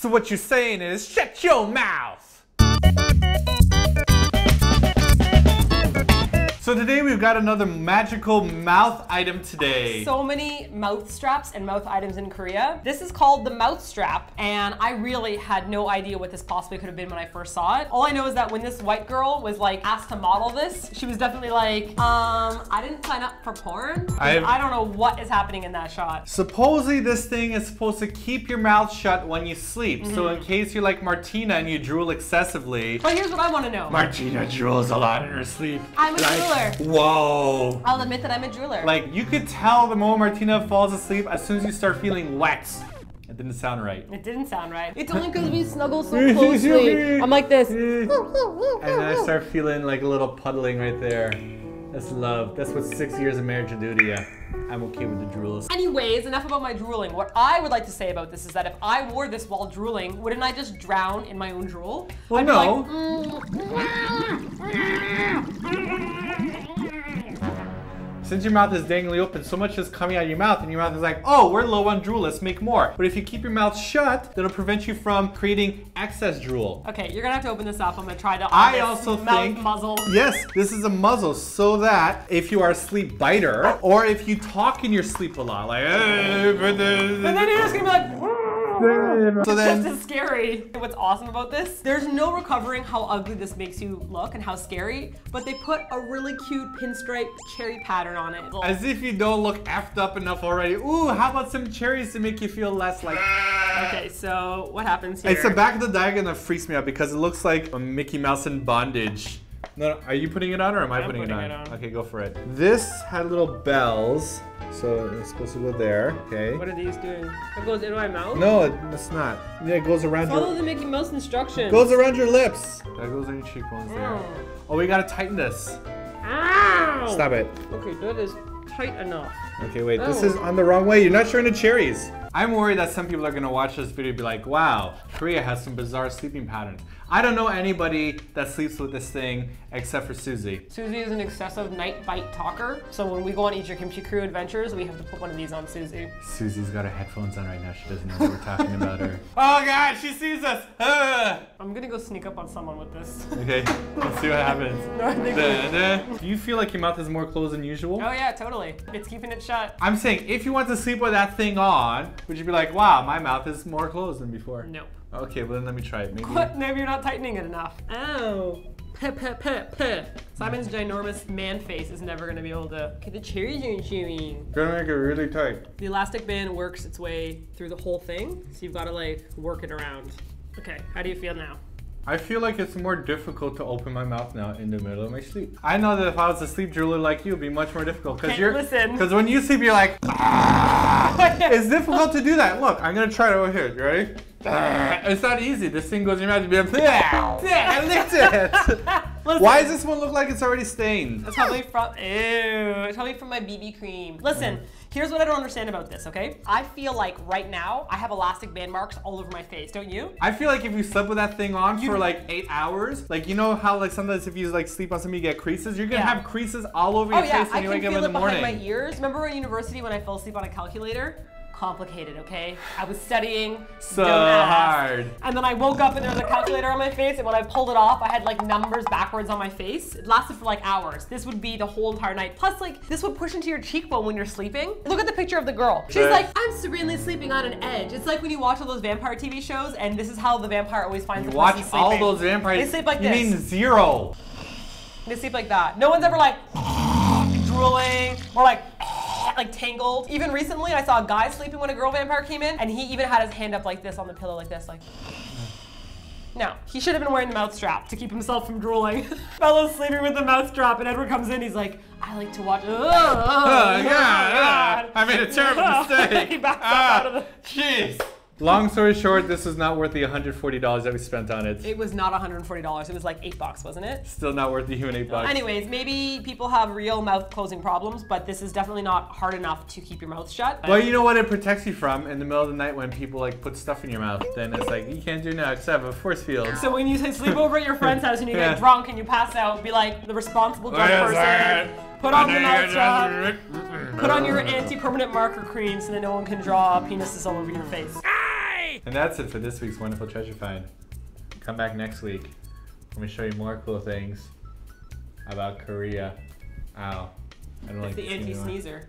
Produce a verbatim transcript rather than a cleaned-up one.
So what you're saying is, shut your mouth! So today we've got another magical mouth item today. So many mouth straps and mouth items in Korea. This is called the mouth strap, and I really had no idea what this possibly could have been when I first saw it. All I know is that when this white girl was like asked to model this, she was definitely like, um, I didn't sign up for porn. I, I don't know what is happening in that shot. Supposedly this thing is supposed to keep your mouth shut when you sleep. Mm-hmm. So in case you're like Martina and you drool excessively. But here's what I want to know. Martina drools a lot in her sleep. I'm a like, drooler. Whoa. I'll admit that I'm a drooler. Like, you could tell the moment Martina falls asleep as soon as you start feeling wet. It didn't sound right. It didn't sound right. It's only because we snuggle so closely. I'm like this. And then I start feeling like a little puddling right there. That's love. That's what six years of marriage will do to you. I'm okay with the drools. Anyways, enough about my drooling. What I would like to say about this is that if I wore this while drooling, wouldn't I just drown in my own drool? Well, I'd no. Be like, since your mouth is dangly open, so much is coming out of your mouth, and your mouth is like, oh, we're low on drool, let's make more. But if you keep your mouth shut, that'll prevent you from creating excess drool. Okay, you're gonna have to open this up. I'm gonna try to I also think, muzzle. Yes, this is a muzzle, so that if you are a sleep biter, or if you talk in your sleep a lot, like, and then you're just gonna be like, so it's then, just as scary. What's awesome about this, there's no recovering how ugly this makes you look and how scary, but they put a really cute pinstripe cherry pattern on it. As if you don't look effed up enough already. Ooh, how about some cherries to make you feel less like... Okay, so what happens here? It's the back of the diagram that freaks me out because it looks like a Mickey Mouse in bondage. No, no, are you putting it on or am I, I am putting, putting it, on? it on? Okay, go for it. This had little bells. So it's supposed to go there, okay? What are these doing? It goes into my mouth? No, it, it's not. Yeah, it goes around Follow your- Follow the Mickey Mouse instructions. It goes around your lips. That goes on your cheekbones there. Ow. Oh, we gotta tighten this. Ow! Stop it. Okay, that is tight enough. Okay, wait, oh. This is on the wrong way. You're not sure in the cherries. I'm worried that some people are gonna watch this video and be like, wow, Korea has some bizarre sleeping patterns. I don't know anybody that sleeps with this thing except for Susie. Susie is an excessive night bite talker. So when we go on Eat Your Kimchi crew adventures, we have to put one of these on Susie. Susie's got her headphones on right now. She doesn't know what we're talking about her. Oh God, she sees us. Uh. I'm gonna go sneak up on someone with this. Okay, let's see what happens. No, I think da, da. Do you feel like your mouth is more closed than usual? Oh yeah, totally. It's keeping it shut. I'm saying if you want to sleep with that thing on, would you be like, wow, my mouth is more closed than before? No. Okay, well then let me try it. Maybe, Maybe you're not tightening it enough. Oh. Peh, peh, peh, peh. Simon's ginormous man face is never gonna be able to. Okay, the cherries are chewing. Gonna make it really tight. The elastic band works its way through the whole thing, so you've gotta like work it around. Okay, how do you feel now? I feel like it's more difficult to open my mouth now in the middle of my sleep. I know that if I was a sleep drooler like you, it'd be much more difficult. Cause you're, listen. Because when you sleep, you're like, it's difficult to do that. Look, I'm gonna try it over here. You ready? It's not easy. This thing goes in your mouth and be like, I licked it. Listen. Why does this one look like it's already stained? It's probably from, ew, it's probably from my B B cream. Listen, mm. Here's what I don't understand about this, okay? I feel like right now, I have elastic band marks all over my face, don't you? I feel like if you slept with that thing on you, for like eight hours, like you know how like sometimes if you like sleep on something you get creases? You're gonna yeah. have creases all over your oh, face yeah. when you wake up in the morning. I can feel it behind my ears. Remember at university when I fell asleep on a calculator? Complicated, okay? I was studying so hard. And then I woke up and there was a calculator on my face, and when I pulled it off, I had like numbers backwards on my face. It lasted for like hours. This would be the whole entire night. Plus like, this would push into your cheekbone when you're sleeping. Look at the picture of the girl. She's like, I'm serenely sleeping on an edge. It's like when you watch all those vampire T V shows, and this is how the vampire always finds you the person sleeping. You watch all those vampires. They sleep like this. You mean zero. They sleep like that. No one's ever like, drooling, or like, like tangled. Even recently, I saw a guy sleeping when a girl vampire came in, and he even had his hand up like this on the pillow like this, like. No, he should have been wearing the mouth strap to keep himself from drooling. Bella's sleeping with the mouth strap, and Edward comes in, he's like, I like to watch, oh, oh, oh, yeah, yeah. God. I made a terrible mistake. He backs ah, up out of the. Jeez. Long story short, this was not worth the one hundred forty dollars that we spent on it. It was not one hundred forty dollars. It was like eight bucks, wasn't it? Still not worth the human eight bucks. Anyways, maybe people have real mouth closing problems, but this is definitely not hard enough to keep your mouth shut. Well, you know what it protects you from in the middle of the night when people like put stuff in your mouth. Then it's like, you can't do now except a force field. So when you say sleep over at your friend's house and you yeah. get drunk and you pass out, be like the responsible drunk oh, yes, person. Right. Put on your mouth strap. Put on your anti-permanent marker cream so that no one can draw penises all over your face. Kimchi. And that's it for this week's wonderful treasure find. Come back next week when we show you more cool things about Korea. Ow. I don't like the anti-sneezer.